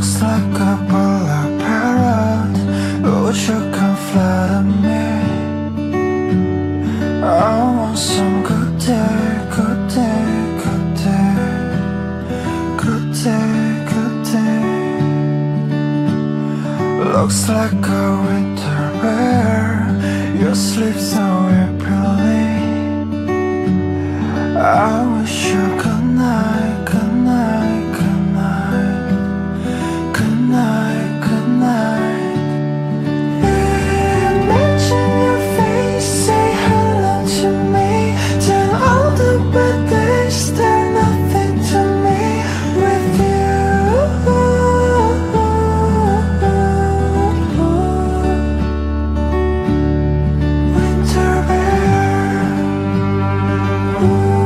looks like a polar parrot. Would you come flatter me? I want some good day, good day, good day, good day, good day. Looks like a winter bear. Your sleeves are rippling. I wish you good night, good night, good night, good night, good night. Imagine your face, say hello to me. Then all the bad days, they're nothing to me with you. Winter Bear. Ooh.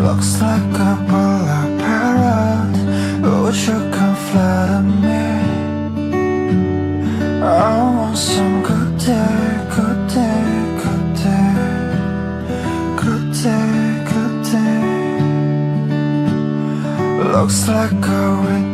Looks like a polar parrot. Would you come flatter me? I want some good day, good day, good day, good day, good day. Looks like a winter